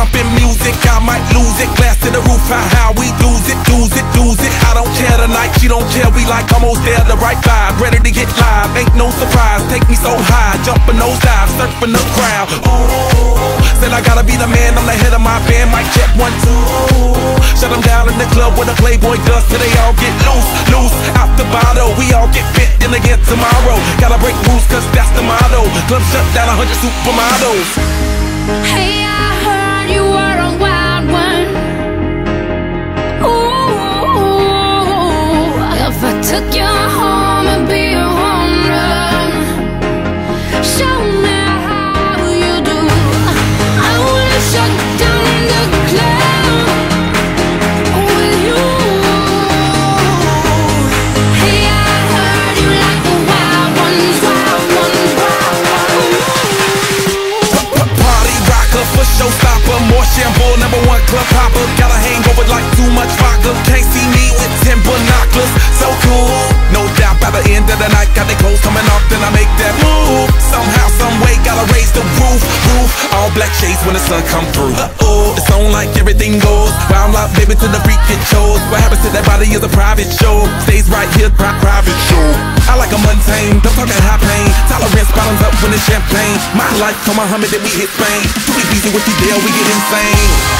pumping music, I might lose it. Glass to the roof, how we lose it, lose it, lose it. I don't care tonight, she don't care, we like almost there, the right vibe. Ready to get live, ain't no surprise. Take me so high, jumping those dives, surfing the crowd. Oh, said I gotta be the man, I'm the head of my band. Mic check, 1, 2. Shut them down in the club with a Playboy does till they all get loose, loose out the bottle. We all get fit in again tomorrow. Gotta break rules, cause that's the motto. Club shut down, 100 supermodels. Hey, I heard you were a wild one. Ooh, if I took you home and be a home run, show me how you do. I wanna shut down in the club. Showstopper, more shamble, #1 club hopper. Got a hangover like too much vodka. Can't see me with 10 binoculars. So cool, no doubt by the end of the night. Got their clothes coming off, then I make that move. Somehow, someway, gotta raise the roof, roof. All black shades when the sun come through. Uh-oh, it's on like everything goes. Round like baby to the freak it shows. What happens to that body is a private show. Stays right here, private show. I like a mundane, don't talk that high pain. Tolerance bottoms up when it's champagne. My life, come on, Muhammad, then we hit Spain. Too easy. With the deal, we get insane.